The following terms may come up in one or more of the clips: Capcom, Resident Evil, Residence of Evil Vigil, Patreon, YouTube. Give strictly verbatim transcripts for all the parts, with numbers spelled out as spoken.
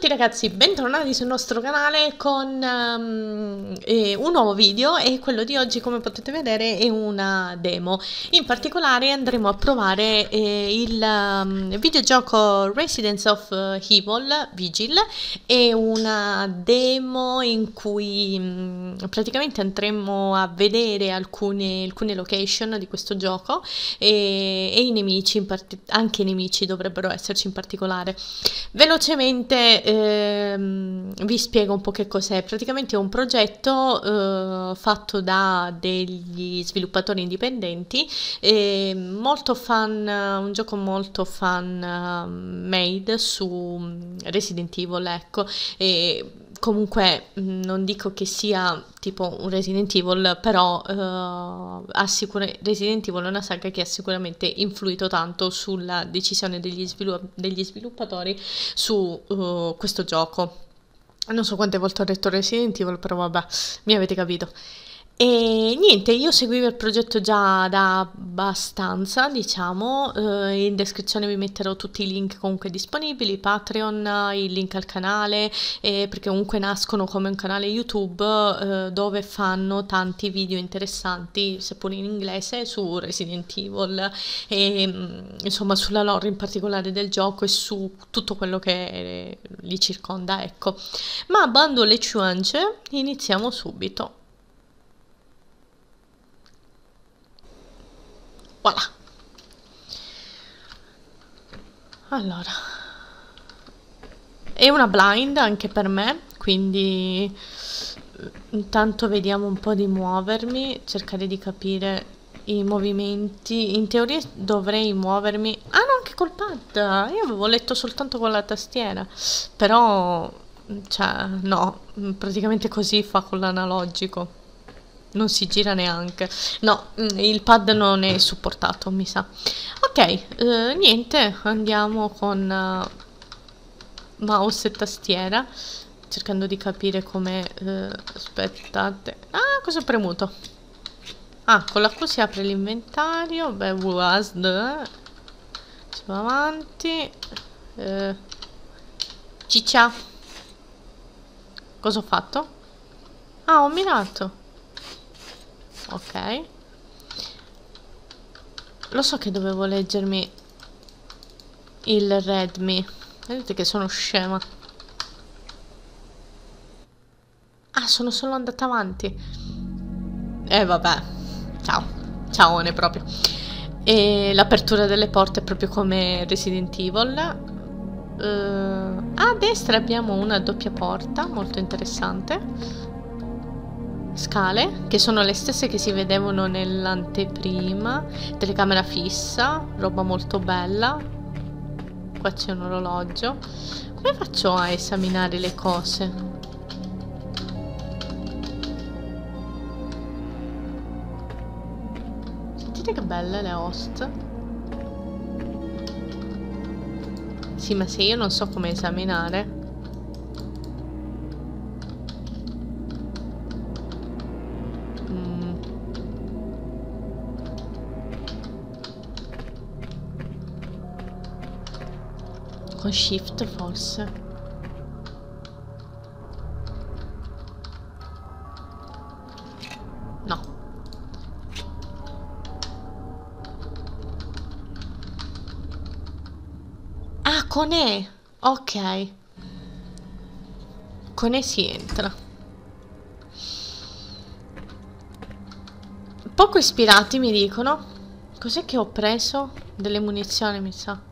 tutti ragazzi, bentornati sul nostro canale con um, eh, un nuovo video, e quello di oggi, come potete vedere, è una demo. In particolare andremo a provare eh, il um, videogioco Residence of Evil Vigil. È una demo in cui um, praticamente andremo a vedere alcune, alcune location di questo gioco e, e i nemici, in anche i nemici dovrebbero esserci in particolare. Velocemente ehm, vi spiego un po' che cos'è. Praticamente è un progetto eh, fatto da degli sviluppatori indipendenti, eh, molto fan, un gioco molto fan made su Resident Evil, ecco. E comunque non dico che sia tipo un Resident Evil, però eh, Resident Evil è una saga che ha sicuramente influito tanto sulla decisione degli, svilu degli sviluppatori su uh, questo gioco. Non so quante volte ho detto Resident Evil, però vabbè, mi avete capito. E niente, io seguivo il progetto già da abbastanza, diciamo. Eh, in descrizione vi metterò tutti i link comunque disponibili, Patreon, il link al canale, eh, perché comunque nascono come un canale YouTube eh, dove fanno tanti video interessanti, seppur in inglese, su Resident Evil e insomma sulla lore in particolare del gioco e su tutto quello che li circonda, ecco. Ma bando alle ciance, iniziamo subito. Voilà. Allora, è una blind anche per me, quindi intanto vediamo un po' di muovermi, cercare di capire i movimenti. In teoria dovrei muovermi, ah no, anche col pad, io avevo letto soltanto con la tastiera, però cioè no, praticamente così fa con l'analogico. Non si gira neanche. No, il pad non è supportato, mi sa. Ok, eh, niente, andiamo con uh, mouse e tastiera, cercando di capire come... Eh, aspettate... Ah, cosa ho premuto? Ah, con la Q si apre l'inventario. Beh, W A S D. Si va avanti. Eh, ciccia. Cosa ho fatto? Ah, ho mirato. Ok, lo so che dovevo leggermi il Redmi, vedete che sono scema. Ah, sono solo andata avanti. E eh, vabbè, ciao, ciaone proprio. E l'apertura delle porte è proprio come Resident Evil. Uh, a destra abbiamo una doppia porta, molto interessante. Scale, che sono le stesse che si vedevano nell'anteprima, telecamera fissa, roba molto bella. Qua c'è un orologio. Come faccio a esaminare le cose? Sentite che belle le host. Sì, ma se io non so come esaminare... Con shift forse. No. Ah, con E. Ok. Con E si entra. Poco ispirati mi dicono. Cos'è che ho preso? Delle munizioni, mi sa.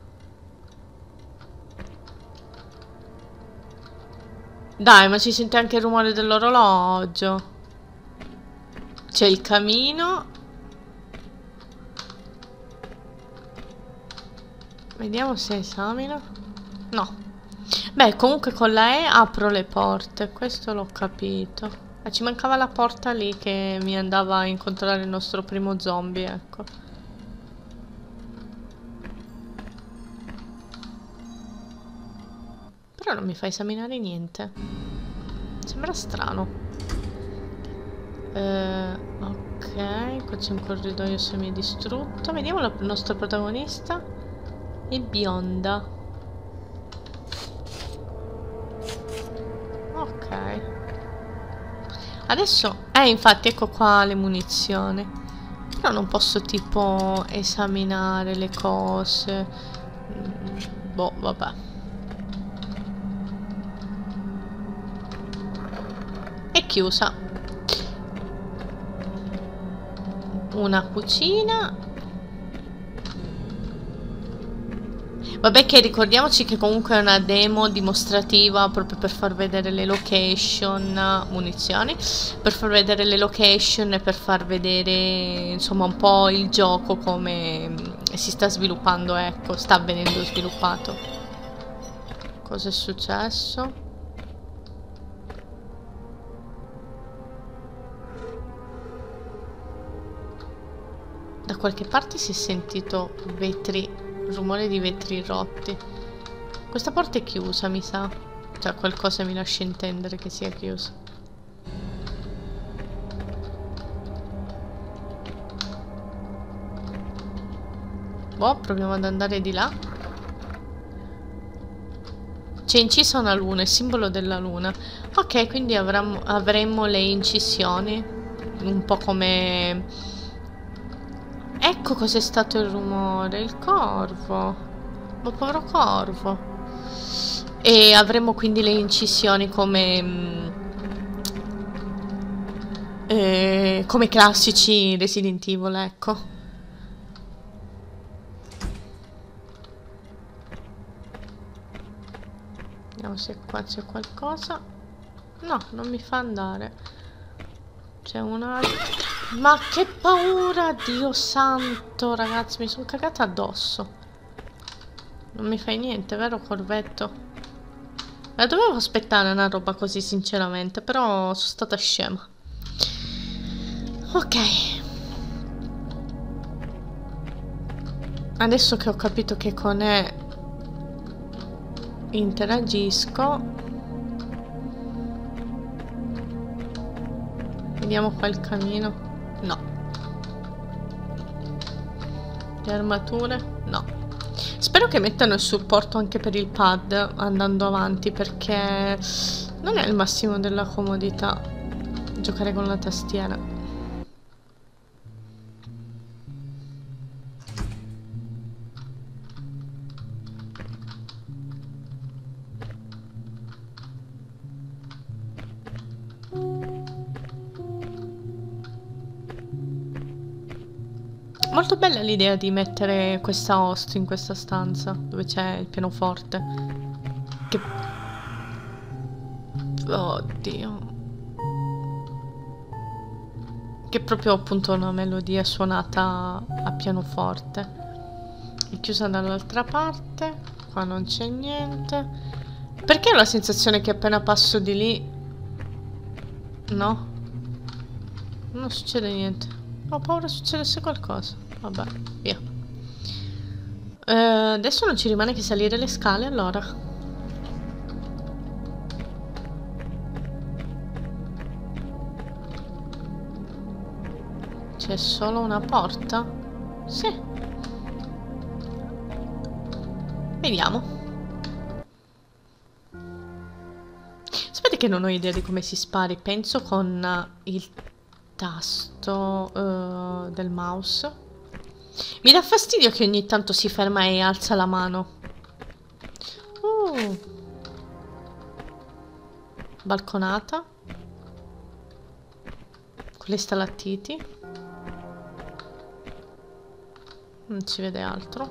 Dai, ma si sente anche il rumore dell'orologio. C'è il camino. Vediamo se esamino. No. Beh, comunque con la E apro le porte. Questo l'ho capito. Eh, ci mancava la porta lì che mi andava a incontrare il nostro primo zombie, ecco. Non mi fa esaminare niente. Sembra strano. eh, Ok, qua c'è un corridoio semidistrutto. Vediamo la nostra protagonista. È bionda. Adesso... Eh, infatti, ecco qua le munizioni. Però non posso, tipo, esaminare le cose. Boh, vabbè. È chiusa. Una cucina... Vabbè, che ricordiamoci che comunque è una demo dimostrativa proprio per far vedere le location, munizioni, per far vedere le location e per far vedere insomma un po' il gioco come si sta sviluppando, ecco, sta venendo sviluppato. Cosa è successo? Da qualche parte si è sentito vetri... rumore di vetri rotti. Questa porta è chiusa, mi sa. Cioè, qualcosa mi lascia intendere che sia chiusa. Boh, proviamo ad andare di là. C'è incisa una luna, il simbolo della luna. Ok, quindi avremo, avremo le incisioni. Un po' come... Ecco cos'è stato il rumore, il corvo, ma povero corvo. E avremo quindi le incisioni come mh, eh, come classici Resident Evil, ecco. Vediamo se qua c'è qualcosa. No, non mi fa andare. C'è un'altra. Ma che paura, Dio santo, ragazzi, mi sono cagata addosso. Non mi fai niente, vero corvetto? La dovevo aspettare una roba così, sinceramente, però sono stata scema. Ok. Adesso che ho capito che con E interagisco... Vediamo qua il camino. No. Le armature? No. Spero che mettano il supporto anche per il pad andando avanti, perché non è il massimo della comodità giocare con la tastiera. Molto bella l'idea di mettere questa host in questa stanza dove c'è il pianoforte. Che... Oddio. Che è proprio appunto una melodia suonata a pianoforte. È chiusa dall'altra parte. Qua non c'è niente. Perché ho la sensazione che appena passo di lì... No. Non succede niente. Ho paura succedesse qualcosa. Vabbè, via. Eh, adesso non ci rimane che salire le scale, allora. C'è solo una porta? Sì. Vediamo. Sapete che non ho idea di come si spari. Penso con il tasto uh, del mouse. Mi dà fastidio che ogni tanto si ferma e alza la mano. Uh. Balconata. Con le stalattiti. Non si vede altro.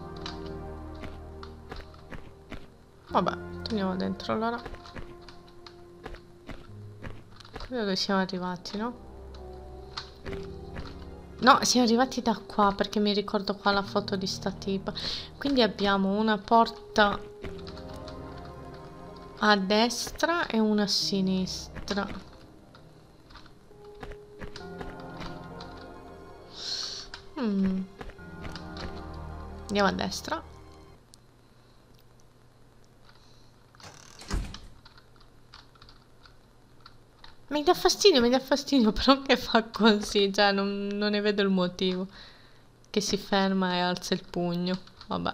Vabbè, torniamo dentro allora. Credo che siamo arrivati, no? No, siamo arrivati da qua, perché mi ricordo qua la foto di sta tipa. Quindi abbiamo una porta a destra e una a sinistra. Hmm. Andiamo a destra. Mi dà fastidio, mi dà fastidio, però che fa così, cioè non, non ne vedo il motivo. Che si ferma e alza il pugno, vabbè.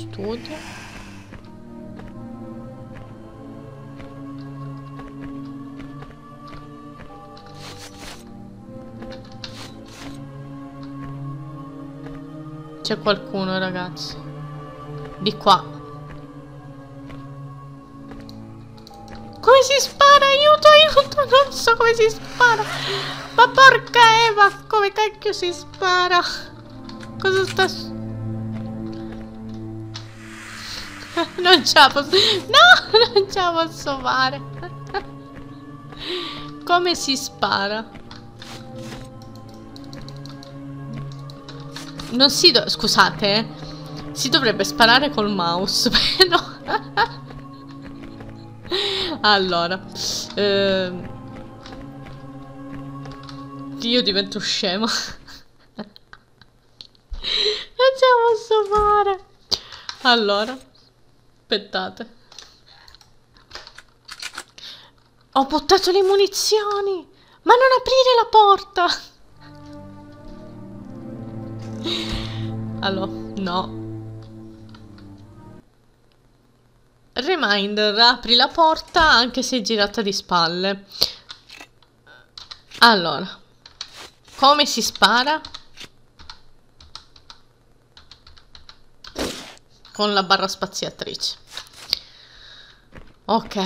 studio. C'è qualcuno, ragazzi. Di qua. Come si spara? Aiuto, aiuto. Non so come si spara. Ma porca Eva, come cacchio si spara? Cosa sta... Non ce la posso... No, non ce la posso fare. Come si spara? Non si do... Scusate, eh. Si dovrebbe sparare col mouse, però... Allora... Ehm... Io divento scema. Non ce la posso fare. Allora... Aspettate. Ho buttato le munizioni! Ma non aprire la porta! Allora, no. Reminder, apri la porta anche se girata di spalle. Allora, come si spara? Con la barra spaziatrice. Ok.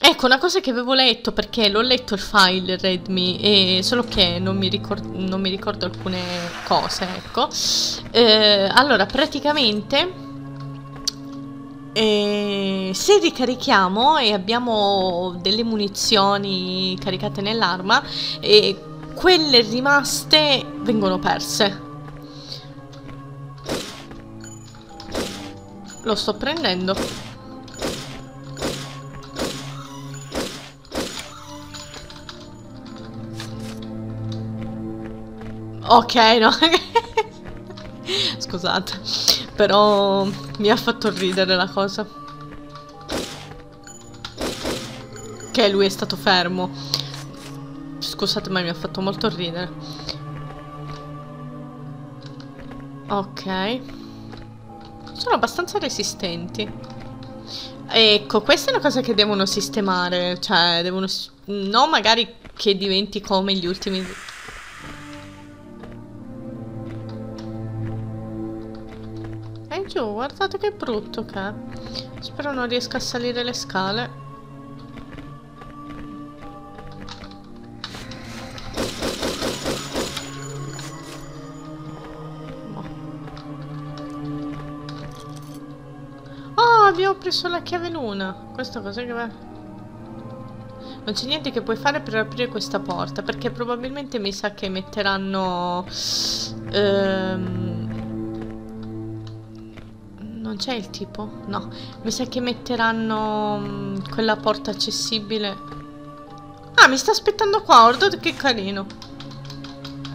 Ecco, una cosa che avevo letto, perché l'ho letto il file Redmi, e solo che non mi, non mi ricordo alcune cose, ecco. Eh, allora, praticamente, eh, se ricarichiamo e abbiamo delle munizioni caricate nell'arma, eh, quelle rimaste vengono perse. Lo sto prendendo. Ok, no. Scusate, però mi ha fatto ridere la cosa. Che lui è stato fermo. Scusate, ma mi ha fatto molto ridere. Ok. Sono abbastanza resistenti. Ecco, questa è una cosa che devono sistemare. Cioè, devono... No, magari che diventi come gli ultimi... Giù, guardate che brutto che è. Spero non riesca a salire le scale. Oh, abbiamo preso la chiave luna. Questa cosa che va. Non c'è niente che puoi fare per aprire questa porta, perché probabilmente mi sa che metteranno... Ehm... Non c'è il tipo? No. Mi sa che metteranno mh, quella porta accessibile. Ah, mi sta aspettando qua, guarda che carino.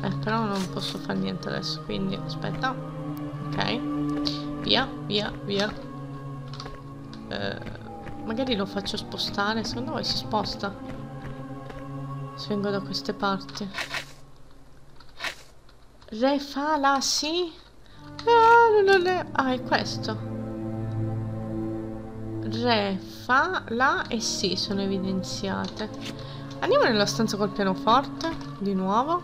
Eh, però non posso fare niente adesso, quindi aspetta. Ok. Via, via, via. Eh, magari lo faccio spostare, secondo voi si sposta? Se vengo da queste parti. Refalasi? No, no, no, no. Ah, è questo. Re, fa, la e si sono evidenziate. Andiamo nella stanza col pianoforte di nuovo.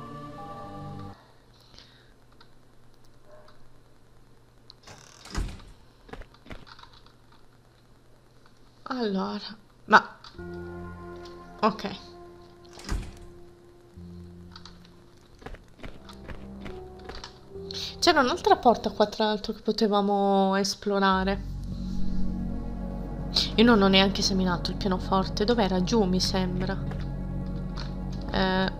Allora, ma ok. C'era un'altra porta qua tra l'altro che potevamo esplorare. Io non ho neanche esaminato il pianoforte. Dov'era? Giù mi sembra. Eh...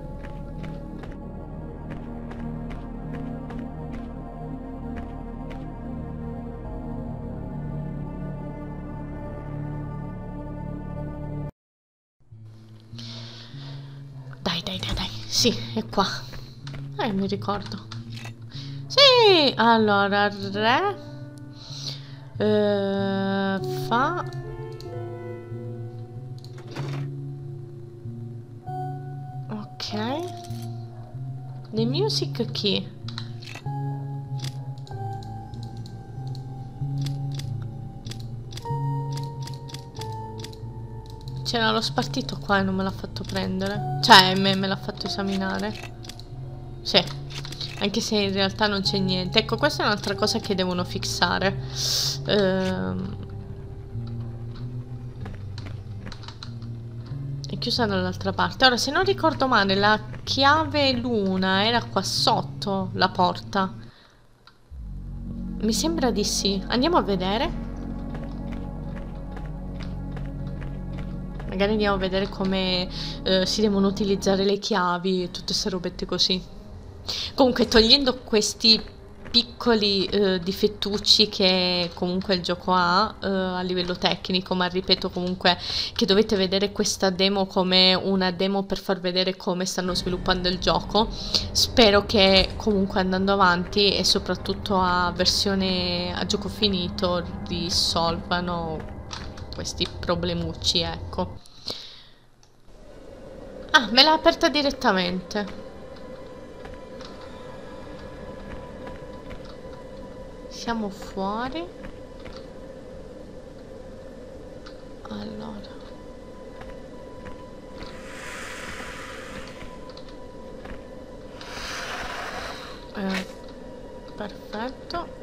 Dai, dai, dai, dai. Sì, è qua. Eh, mi ricordo. Sì, allora, re, eh, fa, ok, the music key, C'era lo spartito qua e non me l'ha fatto prendere. Cioè, me, me l'ha fatto esaminare. Sì. Anche se in realtà non c'è niente. Ecco, questa è un'altra cosa che devono fissare. Ehm... È chiusa dall'altra parte. Ora, se non ricordo male, la chiave luna era qua sotto la porta. Mi sembra di sì. Andiamo a vedere. Magari andiamo a vedere come eh, si devono utilizzare le chiavi e tutte queste robette così. Comunque, togliendo questi piccoli eh, difettucci che comunque il gioco ha eh, a livello tecnico, ma ripeto comunque che dovete vedere questa demo come una demo per far vedere come stanno sviluppando il gioco. Spero che comunque andando avanti e soprattutto a versione a gioco finito risolvano questi problemucci, ecco. Ah, me l'ha aperta direttamente. Siamo fuori. Allora. Eh, perfetto.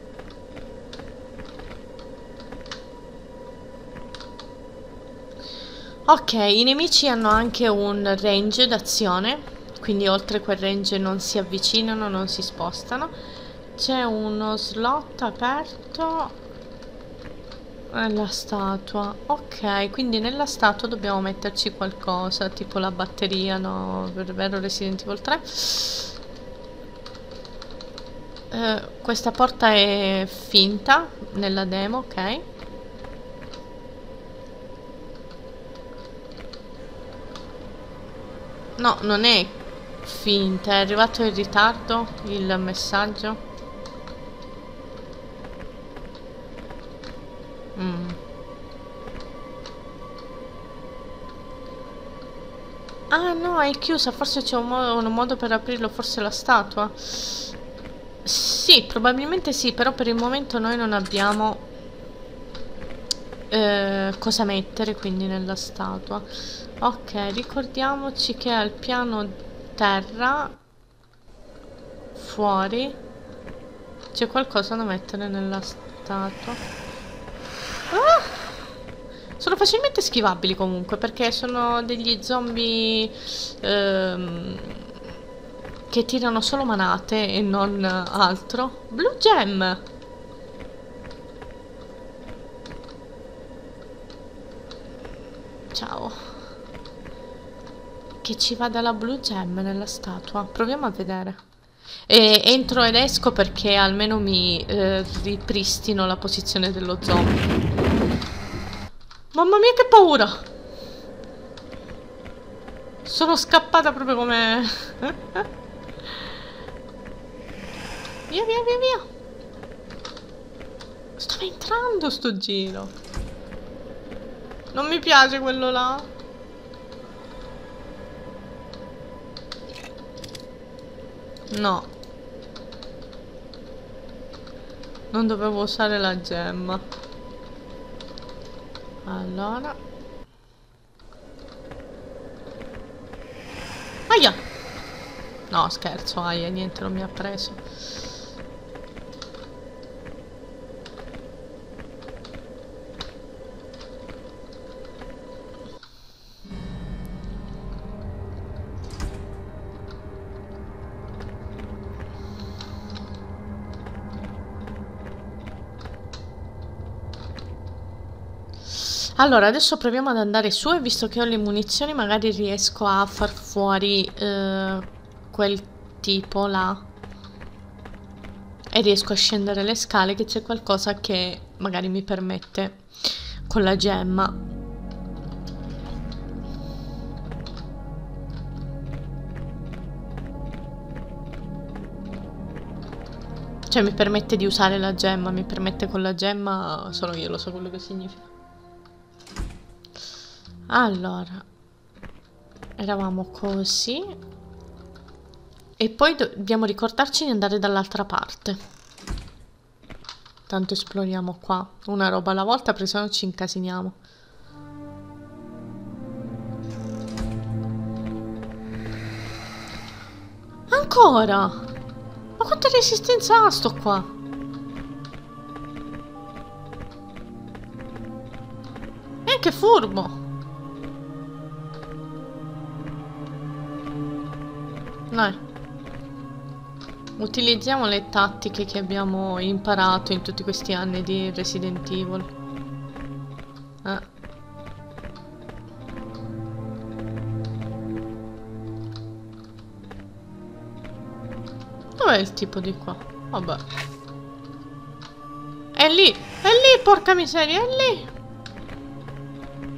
Ok, i nemici hanno anche un range d'azione, quindi oltre quel range non si avvicinano, non si spostano. C'è uno slot aperto nella statua. Ok, quindi nella statua dobbiamo metterci qualcosa, tipo la batteria, no? Vero Resident Evil tre. Eh, questa porta è finta nella demo, ok. No, non è finta, è arrivato in ritardo il messaggio. Mm. Ah no, è chiusa, forse c'è un, mo un modo per aprirlo, forse la statua. Sì, probabilmente sì, però per il momento noi non abbiamo eh, cosa mettere quindi nella statua. Ok, ricordiamoci che al piano terra fuori c'è qualcosa da mettere nella statua. Ah! Sono facilmente schivabili comunque perché sono degli zombie ehm, che tirano solo manate e non altro. Blue gem! Ciao. Che ci vada la blue gem nella statua. Proviamo a vedere. E entro ed esco perché almeno mi eh, ripristino la posizione dello zombie. Mamma mia che paura! Sono scappata proprio come... Via via via via! Stava entrando sto giro. Non mi piace quello là. No. Non dovevo usare la gemma. Allora. Aia! No, scherzo, aia, niente, non mi ha preso. Allora, adesso proviamo ad andare su e visto che ho le munizioni magari riesco a far fuori eh, quel tipo là. E riesco a scendere le scale che c'è qualcosa che magari mi permette con la gemma. Cioè mi permette di usare la gemma, mi permette con la gemma, solo io lo so quello che significa. Allora, eravamo così e poi dobbiamo ricordarci di andare dall'altra parte. Tanto esploriamo qua, una roba alla volta, perché se no ci incasiniamo. Ancora? Ma quanta resistenza ha sto qua? E anche furbo. Dai. Utilizziamo le tattiche che abbiamo imparato in tutti questi anni di Resident Evil. Ah. Dov'è il tipo di qua? Vabbè. È lì! È lì, porca miseria! È lì!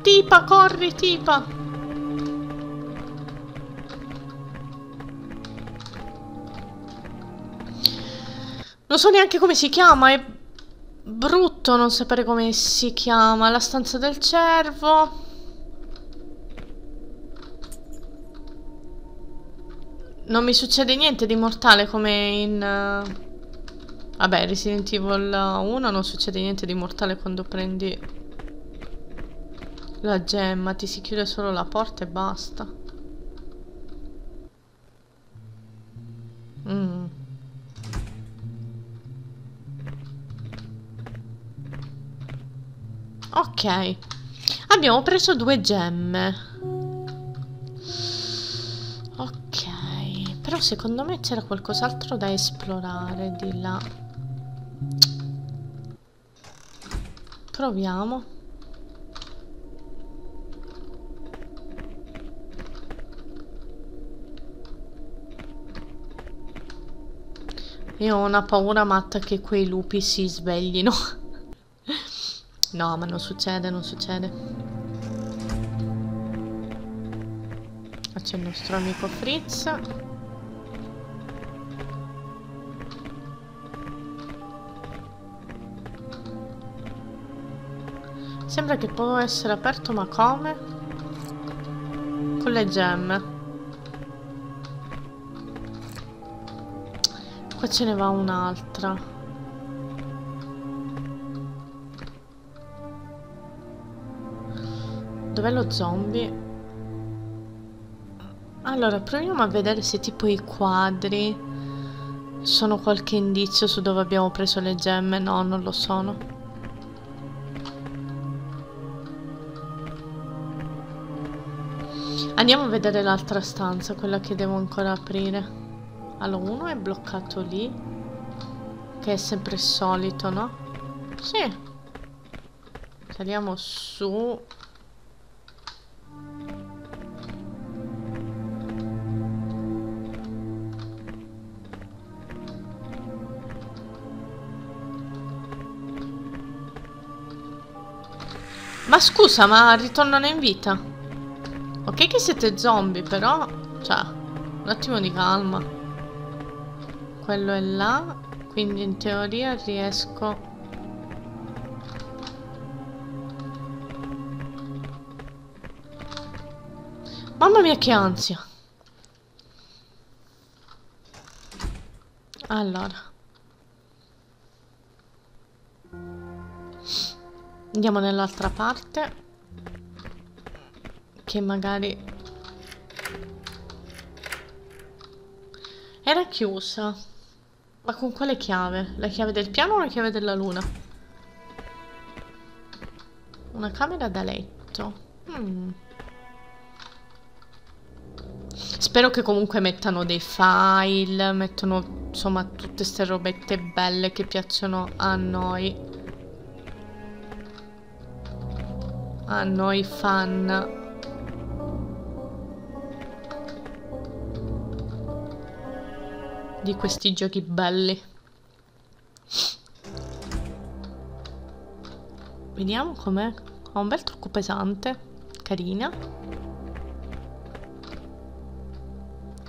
Tipa, corri, tipa! Non so neanche come si chiama, è brutto non sapere come si chiama. La stanza del cervo. Non mi succede niente di mortale come in... Uh... Vabbè, Resident Evil uno non succede niente di mortale quando prendi la gemma. Ti si chiude solo la porta e basta. Mmm. Ok, abbiamo preso due gemme. Ok, però secondo me c'era qualcos'altro da esplorare di là. Proviamo. Io ho una paura matta che quei lupi si sveglino. No, ma non succede, non succede. C'è il nostro amico Fritz. Sembra che può essere aperto, ma come? Con le gemme. Qua ce ne va un'altra. Dov'è lo zombie? Allora, proviamo a vedere se tipo i quadri sono qualche indizio su dove abbiamo preso le gemme. No, non lo sono. Andiamo a vedere l'altra stanza, quella che devo ancora aprire. Allora, uno è bloccato lì, che è sempre il solito, no? Sì. Saliamo su... Ma scusa, ma ritornano in vita. Ok che siete zombie, però... Cioè, un attimo di calma. Quello è là. Quindi in teoria riesco... Mamma mia, che ansia. Allora. Andiamo nell'altra parte, che magari era chiusa. Ma con quale chiave? La chiave del piano o la chiave della luna? Una camera da letto. hmm. Spero che comunque mettano dei file, mettono insomma tutte queste robette belle che piacciono a noi. A noi fan. Di questi giochi belli. Vediamo com'è. Ha un bel trucco pesante. Carina.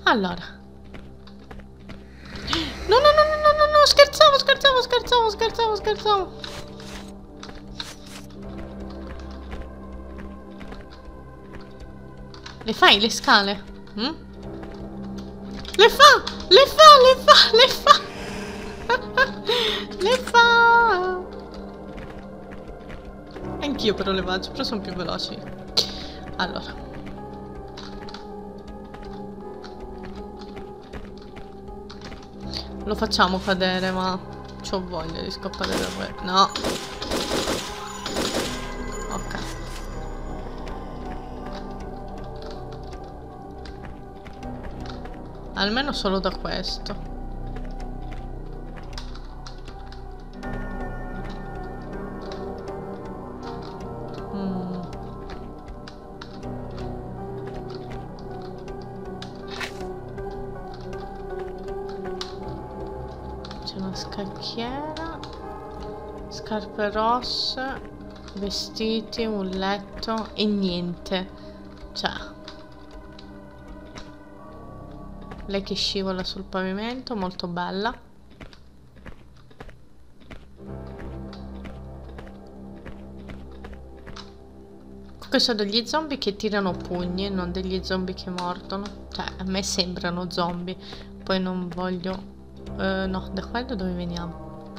Allora. No, no, no, no, no, no, scherzavo, scherzavo, scherzavo, scherzavo, scherzavo. Le fai le scale? Mm? Le fa! Le fa! Le fa! Le fa! Le fa! Anch'io però le faccio, però sono più veloci. Allora. Lo facciamo cadere, ma c'ho voglia di scappare da voi. No. Ok. Almeno solo da questo. Scacchiera, scarpe rosse, vestiti, un letto e niente. Cioè, lei che scivola sul pavimento, molto bella. Qui sono degli zombie che tirano pugni, non degli zombie che mordono. Cioè, a me sembrano zombie, poi non voglio... Uh, no, da quello dove veniamo?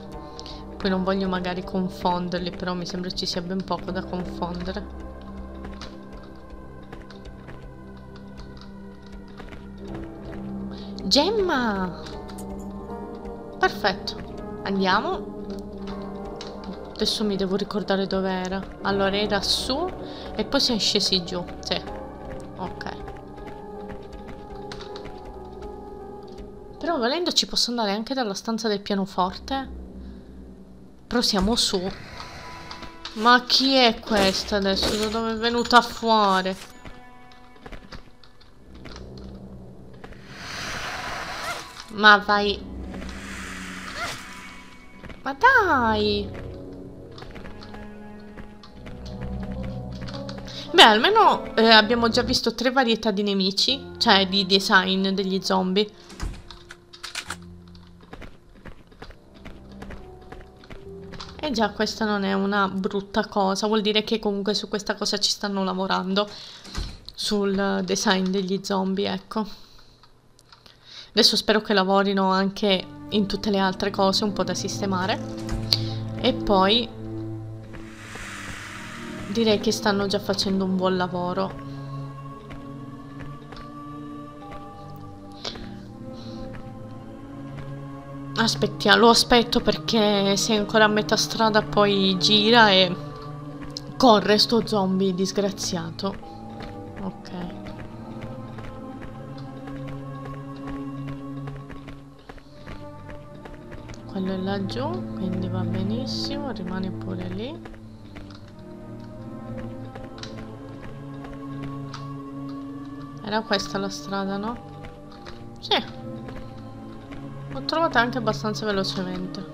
Poi non voglio magari confonderli, però mi sembra ci sia ben poco da confondere. Gemma! Perfetto, andiamo. Adesso mi devo ricordare dove era. Allora era su e poi siamo scesi giù, sì. Ok. Però volendo ci posso andare anche dalla stanza del pianoforte. Però siamo su. Ma chi è questa adesso? Da dove è venuta fuori? Ma vai. Ma dai. Beh, almeno eh, abbiamo già visto tre varietà di nemici. Cioè di design degli zombie. E già questa non è una brutta cosa, vuol dire che comunque su questa cosa ci stanno lavorando, sul design degli zombie, ecco. Adesso spero che lavorino anche in tutte le altre cose un po' da sistemare. E poi direi che stanno già facendo un buon lavoro. Aspettiamo, lo aspetto perché se è ancora a metà strada poi gira e corre sto zombie disgraziato. Ok. Quello è laggiù, quindi va benissimo, rimane pure lì. Era questa la strada, no? Sì. L'ho trovata anche abbastanza velocemente.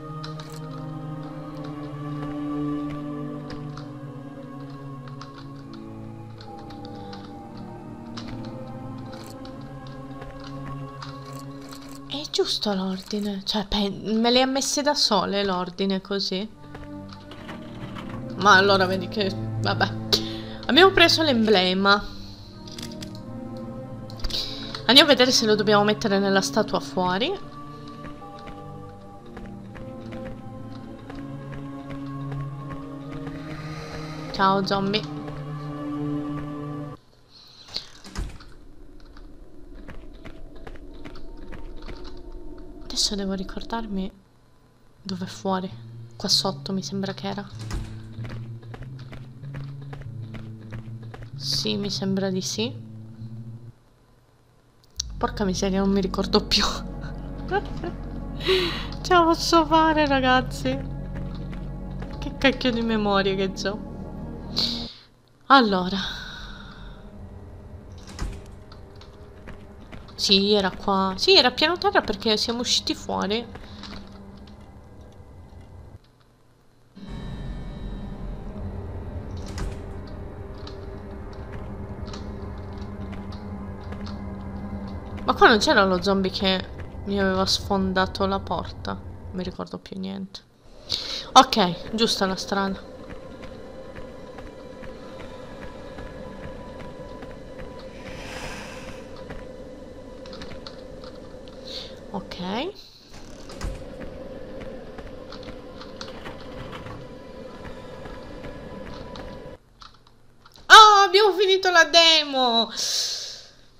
È giusto l'ordine? Cioè, me le ha messe da sole l'ordine così? Ma allora vedi che... vabbè. Abbiamo preso l'emblema. Andiamo a vedere se lo dobbiamo mettere nella statua fuori. Ciao zombie. Adesso devo ricordarmi dove è fuori. Qua sotto mi sembra che era. Sì, mi sembra di sì. Porca miseria, non mi ricordo più. Ce la posso fare, ragazzi. Che cacchio di memoria che ho. Allora. Sì, era qua. Sì, era piano terra perché siamo usciti fuori. Ma qua non c'era lo zombie che mi aveva sfondato la porta. Non mi ricordo più niente. Ok, giusta la strada. Ok. Oh, abbiamo finito la demo.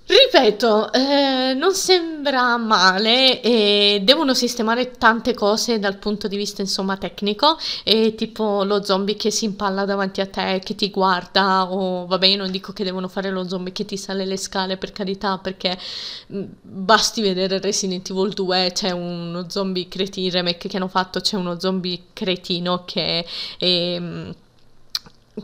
Ripeto, eh, non sembra male, e devono sistemare tante cose dal punto di vista insomma tecnico, e tipo lo zombie che si impalla davanti a te, che ti guarda, o vabbè, io non dico che devono fare lo zombie che ti sale le scale, per carità, perché mh, basti vedere Resident Evil due, c'è uno zombie cretino, il remake che hanno fatto, c'è uno zombie cretino che... È, mh,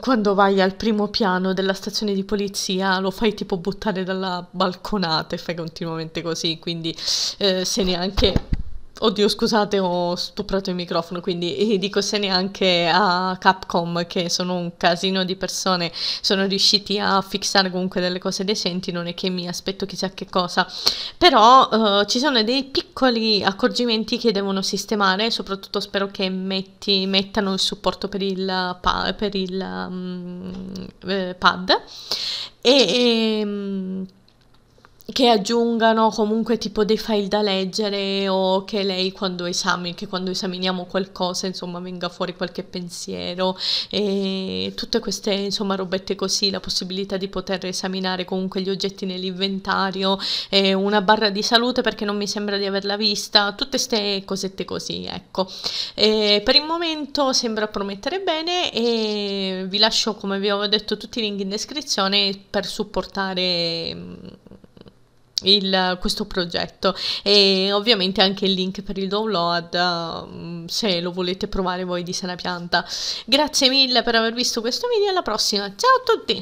quando vai al primo piano della stazione di polizia lo fai tipo buttare dalla balconata e fai continuamente così, quindi eh, se neanche... Oddio, scusate, ho stuprato il microfono, quindi dico se neanche a Capcom, che sono un casino di persone, sono riusciti a fissare comunque delle cose decenti, non è che mi aspetto chissà che cosa. Però eh, ci sono dei piccoli accorgimenti che devono sistemare, soprattutto spero che metti, mettano il supporto per il, pa per il um, eh, pad, e... e che aggiungano comunque tipo dei file da leggere, o che lei quando esami, che quando esaminiamo qualcosa insomma venga fuori qualche pensiero, e tutte queste insomma robette così, la possibilità di poter esaminare comunque gli oggetti nell'inventario, e una barra di salute perché non mi sembra di averla vista, tutte ste cosette così, ecco. E per il momento sembra promettere bene, e vi lascio, come vi avevo detto, tutti i link in descrizione per supportare Il, questo progetto, e ovviamente anche il link per il download se lo volete provare voi di sana pianta. Grazie mille per aver visto questo video, alla prossima, ciao a tutti!